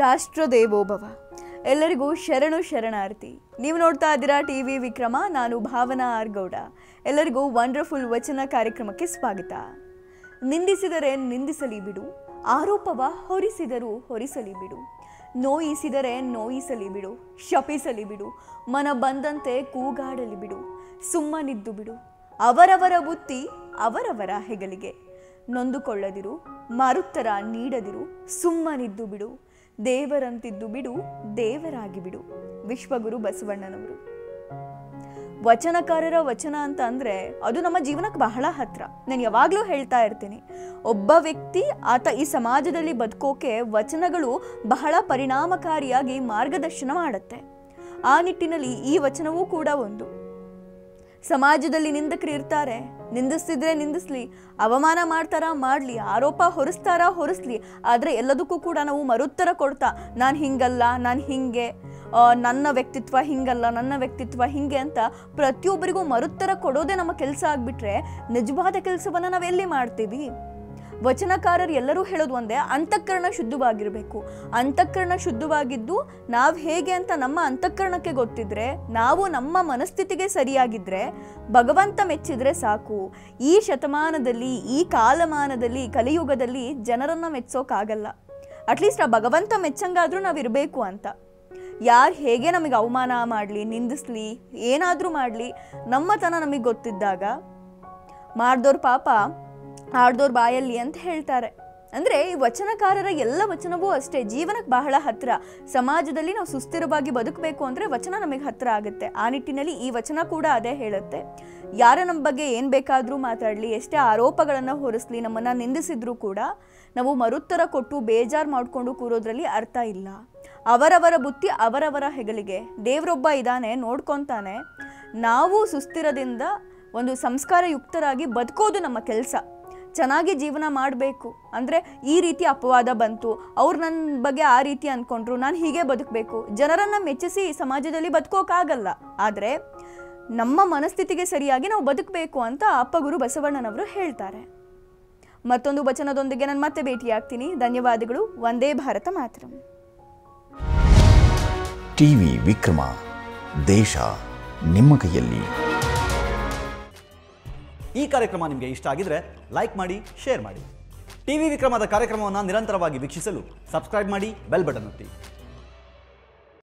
ರಾಷ್ಟ್ರದೇವೋ ಭವ. ಎಲ್ಲರಿಗೂ ಶರಣು ಶರಣಾರ್ಥಿ. ನೀವು ನೋಡ್ತಾ ಇದ್ದೀರಾ ಟಿವಿ ವಿಕ್ರಮ. ನಾನು ಭಾವನಾ ಆರ್ ಗೌಡ. ಎಲ್ಲರಿಗೂ ವಂಡರ್ಫುಲ್ ವಚನ ಕಾರ್ಯಕ್ರಮಕ್ಕೆ ಸ್ವಾಗತ. ನಿಂದಿಸಿದರೆ ನಿಂದಿಸಲಿ ಬಿಡು, ಆರೋಪವ ಹೊರಿಸಿದರೂ ಹೊರಿಸಲಿ ಬಿಡು, ನೋಯಿಸಿದರೆ ನೋಯಿಸಲಿ ಬಿಡು, ಶಪಿಸಲಿ ಬಿಡು, ಮನ ಬಂದಂತೆ ಕೂಗಾಡಲಿ ಬಿಡು, ಸುಮ್ಮನಿದ್ದು ಬಿಡು. ಅವರವರ ಬುತ್ತಿ ಅವರವರ ಹೆಗಲಿಗೆ, ನೊಂದುಕೊಳ್ಳದಿರು, ಮರುತ್ತರ ನೀಡದಿರು, ಸುಮ್ಮನಿದ್ದು ಬಿಡು, ದೇವರಂತಿದ್ದು ಬಿಡು, ದೇವರಾಗಿ ಬಿಡು. ವಿಶ್ವಗುರು ಬಸವಣ್ಣನವರು. ವಚನಕಾರರ ವಚನ ಅಂತ ಅಂದರೆ ಅದು ನಮ್ಮ ಜೀವನಕ್ಕೆ ಬಹಳ ಹತ್ತಿರ. ನಾನು ಯಾವಾಗಲೂ ಹೇಳ್ತಾ ಇರ್ತೀನಿ, ಒಬ್ಬ ವ್ಯಕ್ತಿ ಆತ ಈ ಸಮಾಜದಲ್ಲಿ ಬದುಕೋಕೆ ವಚನಗಳು ಬಹಳ ಪರಿಣಾಮಕಾರಿಯಾಗಿ ಮಾರ್ಗದರ್ಶನ ಮಾಡುತ್ತೆ. ಆ ನಿಟ್ಟಿನಲ್ಲಿ ಈ ವಚನವೂ ಕೂಡ ಒಂದು. ಸಮಾಜದಲ್ಲಿ ನಿಂದಕರು ಇರ್ತಾರೆ, ನಿಂದಿಸ್ತಿದ್ರೆ ನಿಂದಿಸ್ಲಿ, ಅವಮಾನ ಮಾಡ್ತಾರಾ ಮಾಡಲಿ, ಆರೋಪ ಹೊರಿಸ್ತಾರಾ ಹೊರಿಸ್ಲಿ, ಆದರೆ ಎಲ್ಲದಕ್ಕೂ ಕೂಡ ನಾವು ಮರುತ್ತರ ಕೊಡ್ತಾ ನಾನು ಹಿಂಗಲ್ಲ, ನಾನು ಹಿಂಗೆ, ನನ್ನ ವ್ಯಕ್ತಿತ್ವ ಹಿಂಗಲ್ಲ, ನನ್ನ ವ್ಯಕ್ತಿತ್ವ ಹಿಂಗೆ ಅಂತ ಪ್ರತಿಯೊಬ್ಬರಿಗೂ ಮರುತ್ತರ ಕೊಡೋದೇ ನಮ್ಮ ಕೆಲಸ ಆಗಿಬಿಟ್ರೆ ನಿಜವಾದ ಕೆಲಸವನ್ನು ನಾವೆಲ್ಲಿ ಮಾಡ್ತೀವಿ? ವಚನಕಾರರು ಎಲ್ಲರೂ ಹೇಳೋದು ಒಂದೇ, ಅಂತಃಕರಣ ಶುದ್ಧವಾಗಿರಬೇಕು. ಅಂತಃಕರಣ ಶುದ್ಧವಾಗಿದ್ದು ನಾವು ಹೇಗೆ ಅಂತ ನಮ್ಮ ಅಂತಃಕರಣಕ್ಕೆ ಗೊತ್ತಿದ್ರೆ, ನಾವು ನಮ್ಮ ಮನಸ್ಥಿತಿಗೆ ಸರಿಯಾಗಿದ್ದರೆ, ಭಗವಂತ ಮೆಚ್ಚಿದ್ರೆ ಸಾಕು. ಈ ಶತಮಾನದಲ್ಲಿ, ಈ ಕಾಲಮಾನದಲ್ಲಿ, ಕಲಿಯುಗದಲ್ಲಿ ಜನರನ್ನು ಮೆಚ್ಚೋಕ್ಕಾಗಲ್ಲ. ಅಟ್ಲೀಸ್ಟ್ ಆ ಭಗವಂತ ಮೆಚ್ಚಂಗಾದರೂ ನಾವಿರಬೇಕು ಅಂತ. ಯಾರು ಹೇಗೆ ನಮಗೆ ಅವಮಾನ ಮಾಡಲಿ, ನಿಂದಿಸ್ಲಿ, ಏನಾದರೂ ಮಾಡಲಿ, ನಮ್ಮತನ ನಮಗೆ ಗೊತ್ತಿದ್ದಾಗ ಮಾಡ್ದೋರ್ ಪಾಪ ಆಡ್ದೋರ್ ಬಾಯಲ್ಲಿ ಅಂತ ಹೇಳ್ತಾರೆ. ಅಂದರೆ ಈ ವಚನಕಾರರ ಎಲ್ಲ ವಚನವೂ ಅಷ್ಟೇ ಜೀವನಕ್ಕೆ ಬಹಳ ಹತ್ತಿರ. ಸಮಾಜದಲ್ಲಿ ನಾವು ಸುಸ್ಥಿರವಾಗಿ ಬದುಕಬೇಕು ಅಂದರೆ ವಚನ ನಮಗೆ ಹತ್ತಿರ ಆಗುತ್ತೆ. ಆ ನಿಟ್ಟಿನಲ್ಲಿ ಈ ವಚನ ಕೂಡ ಅದೇ ಹೇಳುತ್ತೆ. ಯಾರ ನಮ್ಮ ಬಗ್ಗೆ ಏನು ಬೇಕಾದರೂ ಮಾತಾಡಲಿ, ಎಷ್ಟೇ ಆರೋಪಗಳನ್ನು ಹೊರಿಸ್ಲಿ, ನಮ್ಮನ್ನು ನಿಂದಿಸಿದ್ರೂ ಕೂಡ ನಾವು ಮರುತ್ತರ ಕೊಟ್ಟು ಬೇಜಾರು ಮಾಡಿಕೊಂಡು ಕೂರೋದ್ರಲ್ಲಿ ಅರ್ಥ ಇಲ್ಲ. ಅವರವರ ಬುತ್ತಿ ಅವರವರ ಹೆಗಲಿಗೆ, ದೇವರೊಬ್ಬ ಇದ್ದಾನೆ, ನೋಡ್ಕೊತಾನೆ. ನಾವು ಸುಸ್ಥಿರದಿಂದ ಒಂದು ಸಂಸ್ಕಾರಯುಕ್ತರಾಗಿ ಬದುಕೋದು ನಮ್ಮ ಕೆಲಸ. ಚೆನ್ನಾಗಿ ಜೀವನ ಮಾಡಬೇಕು ಅಂದರೆ ಈ ರೀತಿ ಅಪವಾದ ಬಂತು, ಅವ್ರು ನನ್ನ ಬಗ್ಗೆ ಆ ರೀತಿ ಅಂದ್ಕೊಂಡ್ರು, ನಾನು ಹೀಗೆ ಬದುಕಬೇಕು, ಜನರನ್ನು ಮೆಚ್ಚಿಸಿ ಸಮಾಜದಲ್ಲಿ ಬದುಕೋಕ್ಕಾಗಲ್ಲ. ಆದರೆ ನಮ್ಮ ಮನಸ್ಥಿತಿಗೆ ಸರಿಯಾಗಿ ನಾವು ಬದುಕಬೇಕು ಅಂತ ಅಪ್ಪಗುರು ಬಸವಣ್ಣನವರು ಹೇಳ್ತಾರೆ. ಮತ್ತೊಂದು ವಚನದೊಂದಿಗೆ ನಾನು ಮತ್ತೆ ಭೇಟಿಯಾಗ್ತೀನಿ. ಧನ್ಯವಾದಗಳು. ವಂದೇ ಭಾರತ ಮಾತರಂ. ಟಿವಿ ವಿಕ್ರಮ, ದೇಶ ನಿಮ್ಮ ಕೈಯಲ್ಲಿ. ಈ ಕಾರ್ಯಕ್ರಮ ನಿಮಗೆ ಇಷ್ಟ ಆಗಿದ್ರೆ ಲೈಕ್ ಮಾಡಿ, ಶೇರ್ ಮಾಡಿ. ಟಿವಿ ವಿಕ್ರಮದ ಕಾರ್ಯಕ್ರಮವನ್ನು ನಿರಂತರವಾಗಿ ವೀಕ್ಷಿಸಲು ಸಬ್ಸ್ಕ್ರೈಬ್ ಮಾಡಿ, ಬೆಲ್ ಬಟನ್ ಒತ್ತಿ.